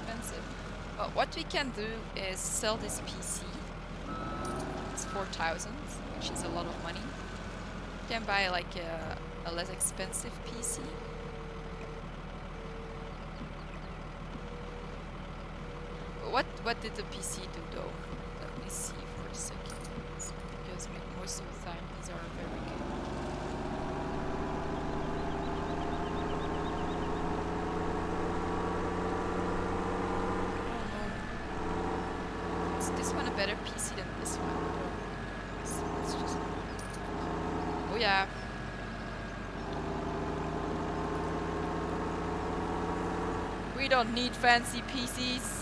expensive. But what we can do is sell this PC. It's 4,000, which is a lot of money. You can buy like a less expensive PC. What did the PC do though? Let me see for a second. Because most of the time these are very good. Is this one a better PC than this one? It's just... Oh yeah. We don't need fancy PCs.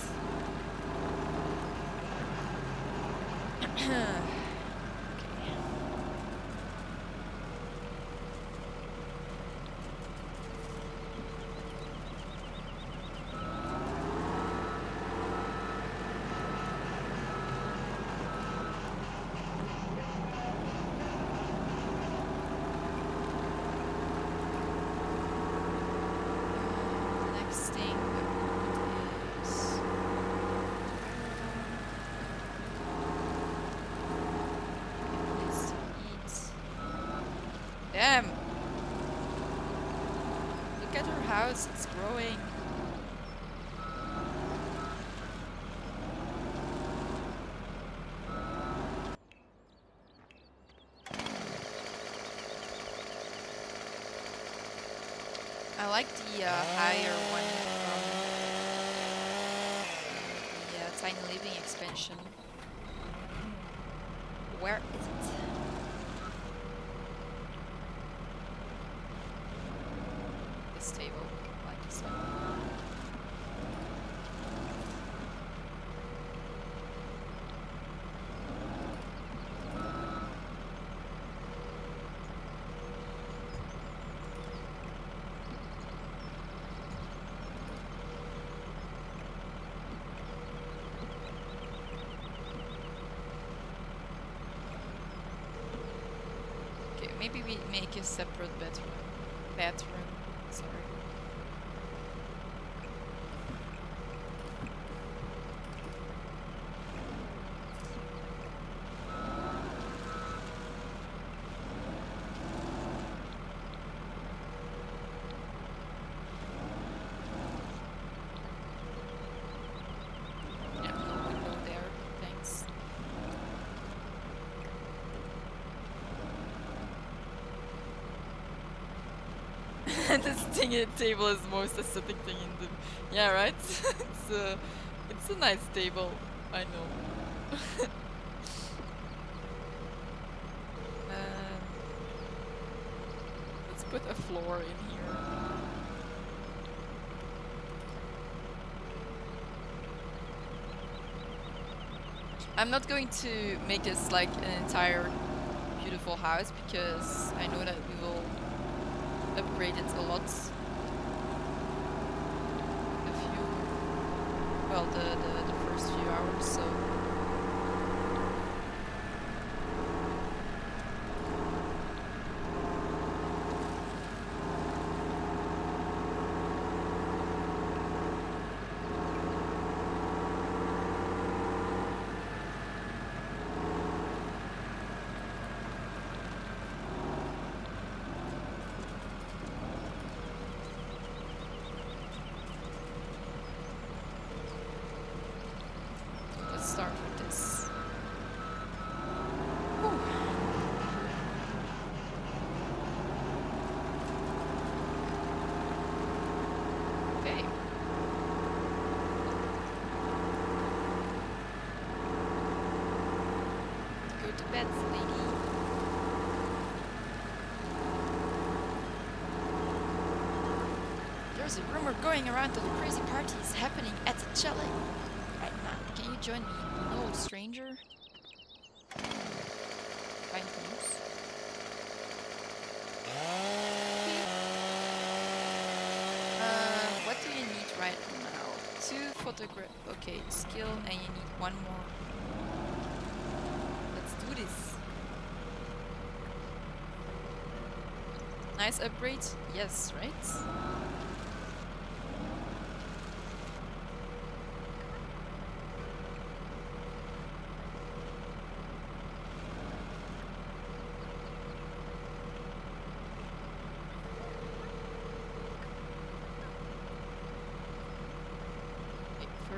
It's growing. I like the higher one from the Tiny Living expansion. Where is it? Maybe we make a separate bathroom, sorry. This table is the most aesthetic thing in the... Yeah, right? It's a nice table, I know. Let's put a floor in here. I'm not going to make this like an entire beautiful house because I know that we will upgrade it a lot. A few, well, the first few hours, so. There's a rumor going around that a crazy party is happening at the chalet right now. Can you join me? No, stranger. Find news. What do you need right now? 2 photograph. Okay, skill, and you need 1 more. Nice upgrade, yes, right?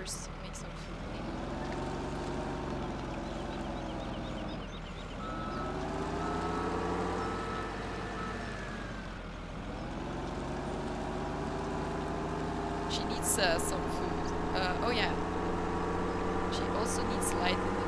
first make some food. She needs some food. Oh yeah. She also needs light in the